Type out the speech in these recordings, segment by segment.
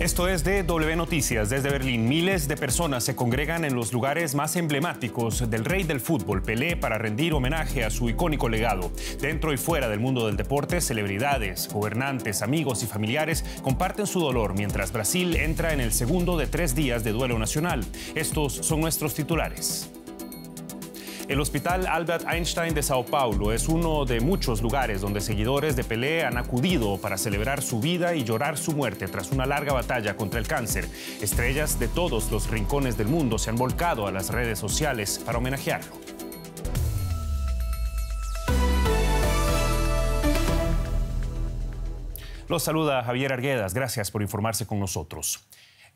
Esto es DW Noticias. Desde Berlín, miles de personas se congregan en los lugares más emblemáticos del rey del fútbol, Pelé, para rendir homenaje a su icónico legado. Dentro y fuera del mundo del deporte, celebridades, gobernantes, amigos y familiares comparten su dolor mientras Brasil entra en el segundo de 3 días de duelo nacional. Estos son nuestros titulares. El Hospital Albert Einstein de São Paulo es uno de muchos lugares donde seguidores de Pelé han acudido para celebrar su vida y llorar su muerte tras una larga batalla contra el cáncer. Estrellas de todos los rincones del mundo se han volcado a las redes sociales para homenajearlo. Los saluda Javier Arguedas. Gracias por informarse con nosotros.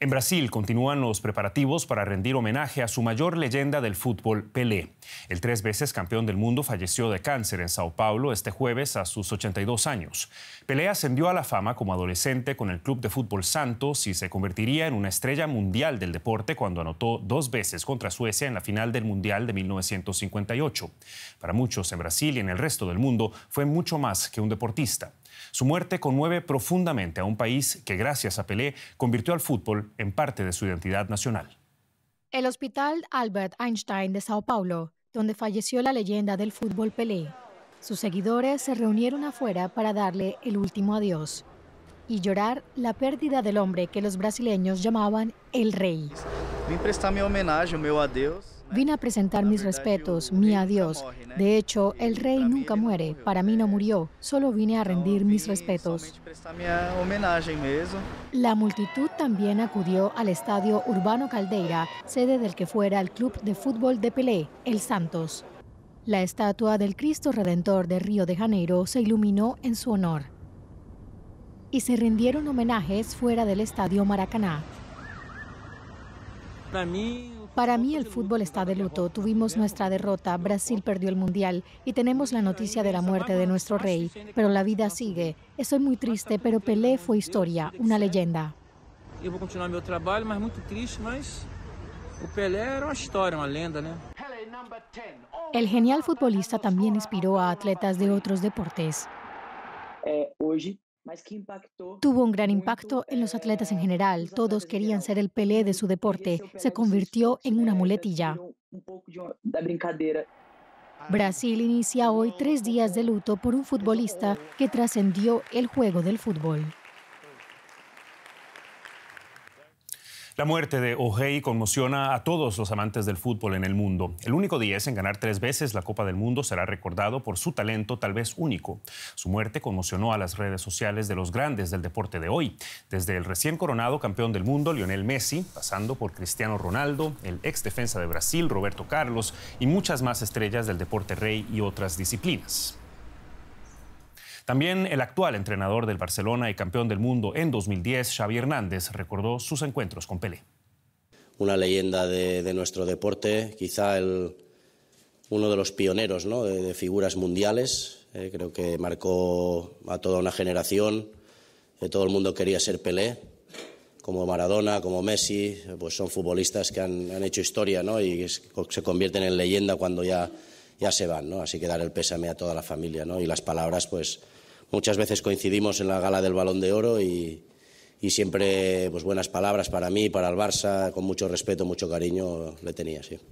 En Brasil continúan los preparativos para rendir homenaje a su mayor leyenda del fútbol, Pelé. El 3 veces campeón del mundo falleció de cáncer en São Paulo este jueves a sus 82 años. Pelé ascendió a la fama como adolescente con el club de fútbol Santos y se convertiría en una estrella mundial del deporte cuando anotó 2 veces contra Suecia en la final del Mundial de 1958. Para muchos en Brasil y en el resto del mundo fue mucho más que un deportista. Su muerte conmueve profundamente a un país que, gracias a Pelé, convirtió al fútbol en parte de su identidad nacional. El Hospital Albert Einstein de São Paulo, donde falleció la leyenda del fútbol Pelé. Sus seguidores se reunieron afuera para darle el último adiós y llorar la pérdida del hombre que los brasileños llamaban el rey. Vine a prestar mi homenaje, mi adiós. Vine a presentar mis respetos, mi adiós. De hecho, el rey nunca muere, para mí no murió, solo vine a rendir mis respetos. La multitud también acudió al Estadio Urbano Caldeira, sede del que fuera el club de fútbol de Pelé, el Santos. La estatua del Cristo Redentor de Río de Janeiro se iluminó en su honor. Y se rindieron homenajes fuera del Estadio Maracaná. Para mí el fútbol está de luto, tuvimos nuestra derrota, Brasil perdió el Mundial y tenemos la noticia de la muerte de nuestro rey, pero la vida sigue. Estoy muy triste, pero Pelé fue historia, una leyenda. Yo voy a continuar mi trabajo, pero muy triste, pero Pelé era una historia, una leyenda. El genial futbolista también inspiró a atletas de otros deportes. Hoy tuvo un gran impacto en los atletas en general. Todos querían ser el Pelé de su deporte. Se convirtió en una muletilla. Brasil inicia hoy 3 días de luto por un futbolista que trascendió el juego del fútbol. La muerte de Pelé conmociona a todos los amantes del fútbol en el mundo. El único 10 en ganar 3 veces la Copa del Mundo será recordado por su talento tal vez único. Su muerte conmocionó a las redes sociales de los grandes del deporte de hoy. Desde el recién coronado campeón del mundo, Lionel Messi, pasando por Cristiano Ronaldo, el ex defensa de Brasil, Roberto Carlos, y muchas más estrellas del deporte rey y otras disciplinas. También el actual entrenador del Barcelona y campeón del mundo en 2010, Xavi Hernández, recordó sus encuentros con Pelé. Una leyenda de nuestro deporte, quizá uno de los pioneros, ¿no?, de figuras mundiales. Creo que marcó a toda una generación. Todo el mundo quería ser Pelé, como Maradona, como Messi. Pues son futbolistas que han hecho historia, ¿no?, y se convierten en leyenda cuando ya se van, ¿no? Así que dar el pésame a toda la familia, ¿no? Y las palabras, pues muchas veces coincidimos en la gala del Balón de Oro y siempre pues buenas palabras para mí, para el Barça, con mucho respeto, mucho cariño le tenía, sí.